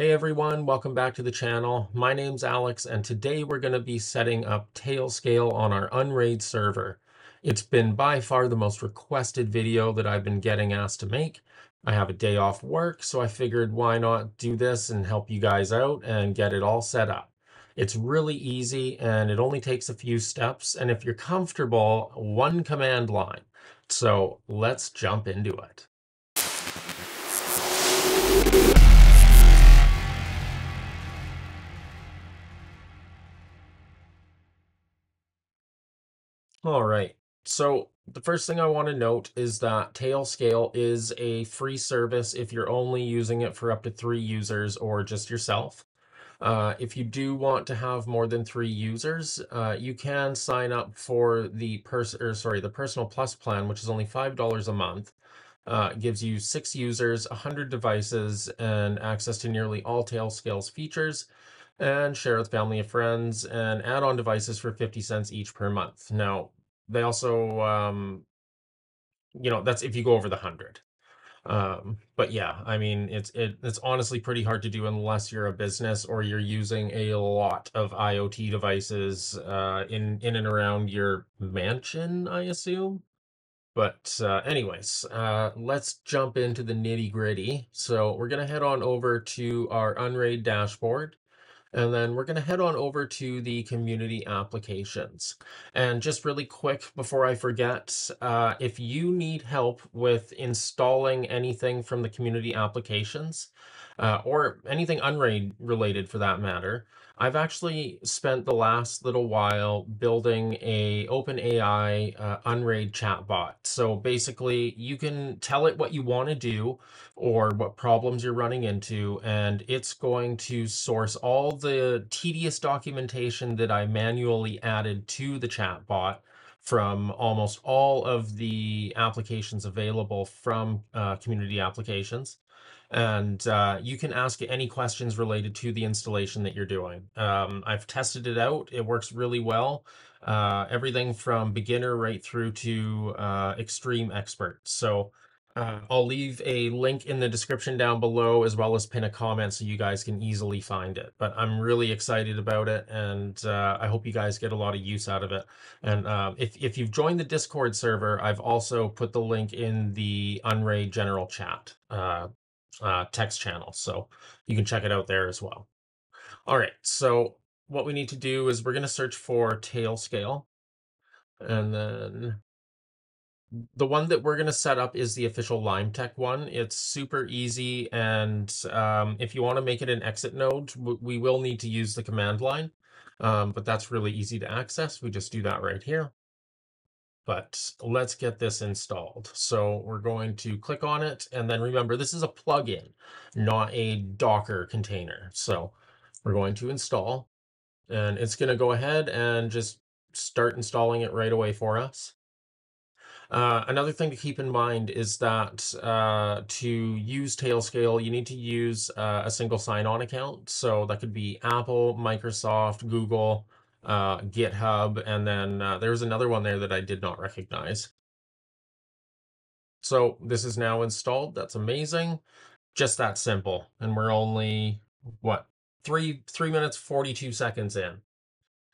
Hey everyone, welcome back to the channel. My name's Alex, and today we're going to be setting up Tailscale on our Unraid server. It's been by far the most requested video that I've been getting asked to make. I have a day off work, so I figured why not do this and help you guys out and get it all set up. It's really easy and it only takes a few steps, and if you're comfortable, one command line. So let's jump into it. All right, so the first thing I want to note is that Tailscale is a free service if you're only using it for up to 3 users or just yourself. If you do want to have more than 3 users, you can sign up for the Personal Plus plan, which is only $5 a month. It gives you 6 users, 100 devices, and access to nearly all Tailscale's features, and share with family and friends, and add on devices for 50 cents each per month. Now, they also, you know, that's if you go over the 100. But yeah, I mean, it's honestly pretty hard to do unless you're a business or you're using a lot of IoT devices in and around your mansion, I assume. But anyways, let's jump into the nitty gritty. So we're going to head on over to our Unraid dashboard. And then we're going to head on over to the community applications. And just really quick before I forget, if you need help with installing anything from the community applications, or anything Unraid related for that matter, I've actually spent the last little while building a OpenAI Unraid chatbot. So basically, you can tell it what you want to do or what problems you're running into, and it's going to source all the tedious documentation that I manually added to the chatbot from almost all of the applications available from community applications. And you can ask it any questions related to the installation that you're doing. I've tested it out. It works really well. Everything from beginner right through to extreme expert. So I'll leave a link in the description down below, as well as pin a comment so you guys can easily find it. But I'm really excited about it, and I hope you guys get a lot of use out of it. And if you've joined the Discord server, I've also put the link in the Unraid general chat. Text channel, so you can check it out there as well. All right, so what we need to do is we're going to search for Tailscale, and then the one that we're going to set up is the official Lime Tech one. It's super easy, and if you want to make it an exit node, we will need to use the command line, but that's really easy to access. We just do that right here. But let's get this installed. So we're going to click on it. And then remember, this is a plugin, not a Docker container. So we're going to install, and it's going to go ahead and just start installing it right away for us. Another thing to keep in mind is that to use Tailscale, you need to use a single sign-on account. So that could be Apple, Microsoft, Google, GitHub, and then there's another one there that I did not recognize. So this is now installed. That's amazing. Just that simple. And we're only, what, 3 minutes, 42 seconds in.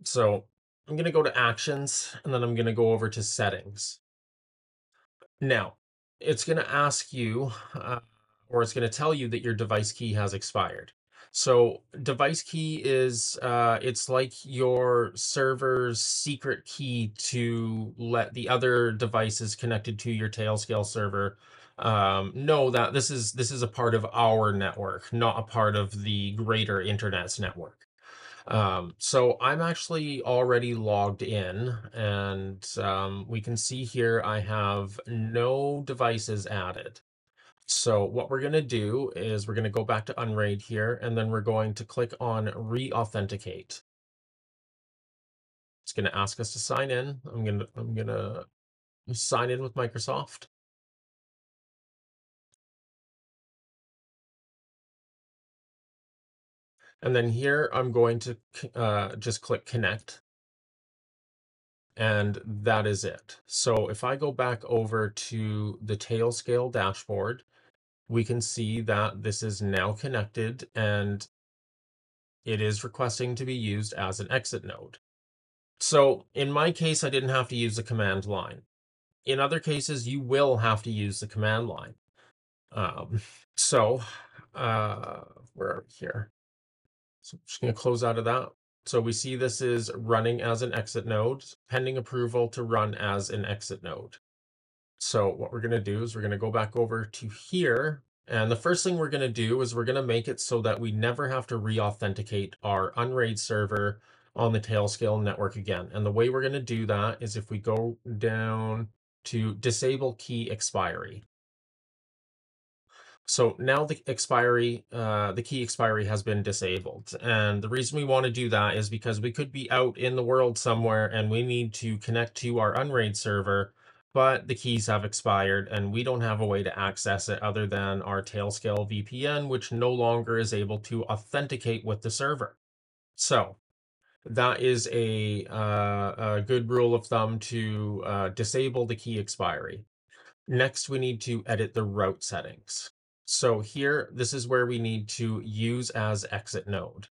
So I'm going to go to Actions, and then I'm going to go over to Settings. Now, it's going to ask you, or it's going to tell you that your device key has expired. So device key is, it's like your server's secret key to let the other devices connected to your Tailscale server know that this is a part of our network, not a part of the greater internet's network. So I'm actually already logged in, and we can see here I have no devices added. So what we're going to do is we're going to go back to Unraid here, and then we're going to click on Re-Authenticate. It's going to ask us to sign in. I'm going to sign in with Microsoft. And then here I'm going to just click Connect. And that is it. So if I go back over to the Tailscale dashboard, we can see that this is now connected and it is requesting to be used as an exit node. So in my case, I didn't have to use the command line. In other cases, you will have to use the command line. Where are we here? So I'm just going to close out of that. So we see this is running as an exit node, pending approval to run as an exit node. So what we're going to do is we're going to go back over to here. And the first thing we're going to do is we're going to make it so that we never have to re-authenticate our Unraid server on the Tailscale network again. And the way we're going to do that is if we go down to disable key expiry. So now the key expiry has been disabled. And the reason we want to do that is because we could be out in the world somewhere and we need to connect to our Unraid server, but the keys have expired and we don't have a way to access it other than our Tailscale VPN, which no longer is able to authenticate with the server. So that is a good rule of thumb to disable the key expiry. Next, we need to edit the route settings. So here, this is where we need to use as exit node.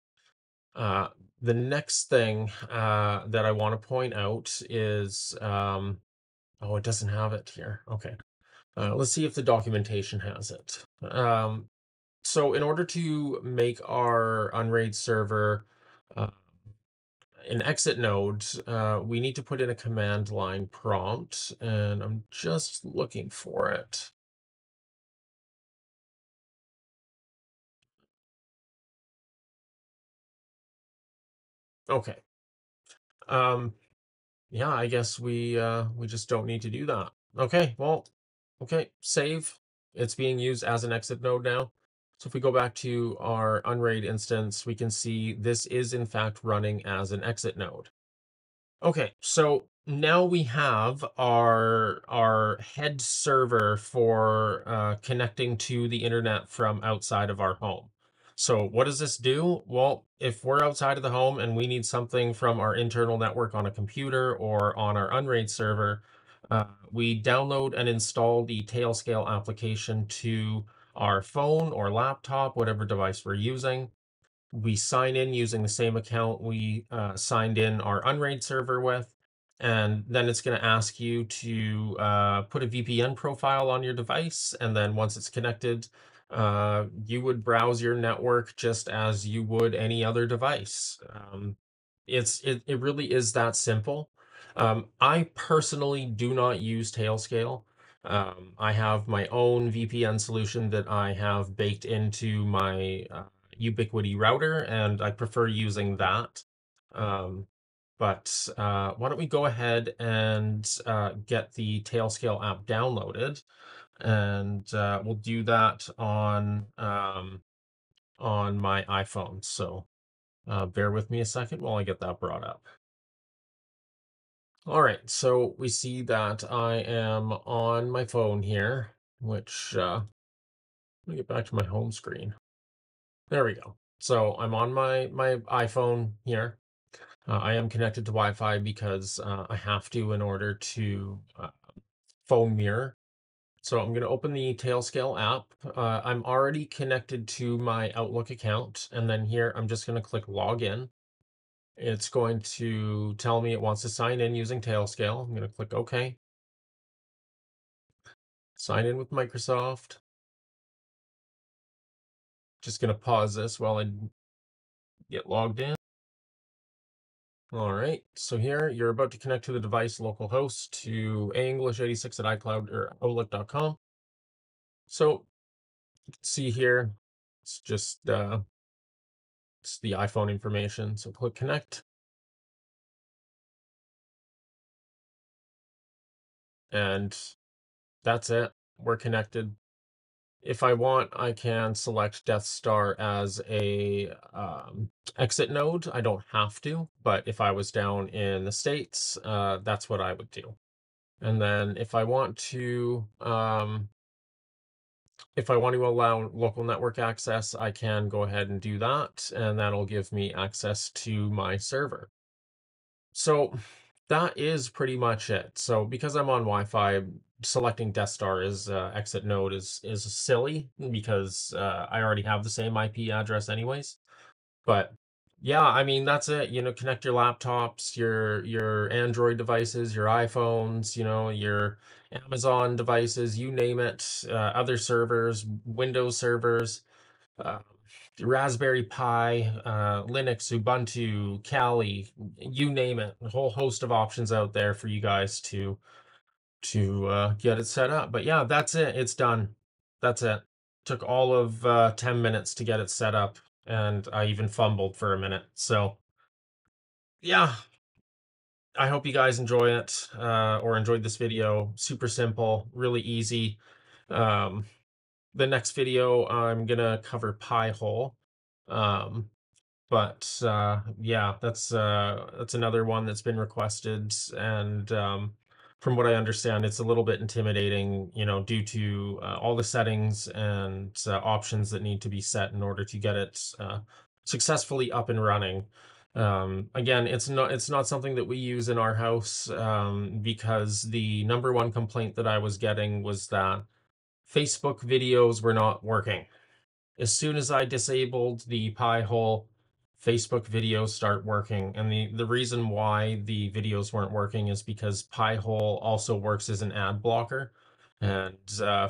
The next thing that I want to point out is, oh, it doesn't have it here. Okay, let's see if the documentation has it. So in order to make our Unraid server an exit node, we need to put in a command line prompt, and I'm just looking for it. Okay. Yeah, I guess we just don't need to do that. Okay, well, okay, save. It's being used as an exit node now. So if we go back to our Unraid instance, we can see this is in fact running as an exit node. Okay, so now we have our head server for connecting to the internet from outside of our home. So what does this do? Well, if we're outside of the home and we need something from our internal network on a computer or on our Unraid server, we download and install the Tailscale application to our phone or laptop, whatever device we're using. We sign in using the same account we signed in our Unraid server with, and then it's going to ask you to put a VPN profile on your device, and then once it's connected, you would browse your network just as you would any other device. It really is that simple. I personally do not use Tailscale. I have my own VPN solution that I have baked into my Ubiquiti router, and I prefer using that. But why don't we go ahead and get the Tailscale app downloaded. And we'll do that on my iPhone. So bear with me a second while I get that brought up. All right, so we see that I am on my phone here, which let me get back to my home screen. There we go. So I'm on my iPhone here. I am connected to Wi-Fi because I have to in order to phone mirror. So I'm going to open the Tailscale app. I'm already connected to my Outlook account. And then here, I'm just going to click login. It's going to tell me it wants to sign in using Tailscale. I'm going to click OK. Sign in with Microsoft. Just going to pause this while I get logged in. All right, so here you're about to connect to the device localhost to aenglish86@icloud or outlook.com. So see here, it's just it's the iPhone information. So click connect. And that's it. We're connected. If I want, I can select Death Star as a exit node. I don't have to, but if I was down in the States, that's what I would do. And then if I want to, allow local network access, I can go ahead and do that, and that'll give me access to my server. So that is pretty much it. So because I'm on Wi-Fi, selecting Death Star as exit node is silly because I already have the same IP address anyways. But yeah, I mean, that's it. You know, connect your laptops, your Android devices, your iPhones, you know, your Amazon devices, you name it, other servers, Windows servers, Raspberry Pi, Linux, Ubuntu, Kali, you name it, a whole host of options out there for you guys to get it set up. But yeah, that's it. It's done. That's it. Took all of 10 minutes to get it set up. And I even fumbled for a minute. So yeah, I hope you guys enjoy it or enjoyed this video. Super simple, really easy. The next video, I'm going to cover Pi-hole. Yeah, that's another one that's been requested. And from what I understand, it's a little bit intimidating, you know, due to all the settings and options that need to be set in order to get it successfully up and running. Again, it's not something that we use in our house because the #1 complaint that I was getting was that Facebook videos were not working. As soon as I disabled the Pi-hole, Facebook videos start working, and the reason why the videos weren't working is because Pi-hole also works as an ad blocker, and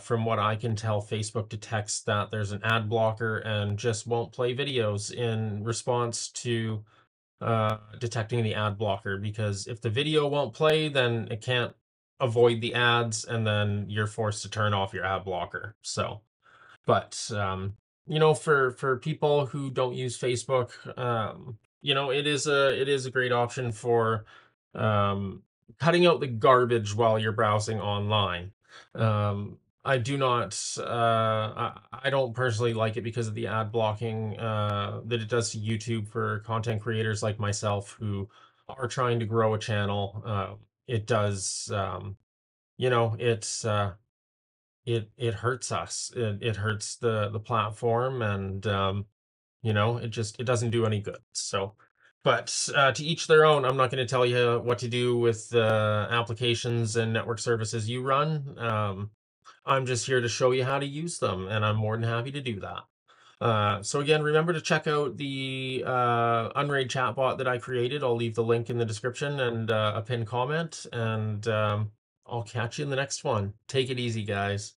from what I can tell, Facebook detects that there's an ad blocker and just won't play videos in response to detecting the ad blocker, because if the video won't play, then it can't avoid the ads, and then you're forced to turn off your ad blocker. So, but you know, for people who don't use Facebook, you know, it is a great option for cutting out the garbage while you're browsing online. I do not, I don't personally like it because of the ad blocking that it does to YouTube for content creators like myself who are trying to grow a channel. It does, you know, it's it hurts us. It hurts the platform, and you know, it doesn't do any good. So, but to each their own. I'm not going to tell you what to do with the applications and network services you run. I'm just here to show you how to use them, and I'm more than happy to do that. So again, remember to check out the Unraid chatbot that I created. I'll leave the link in the description and a pinned comment, and I'll catch you in the next one. Take it easy, guys.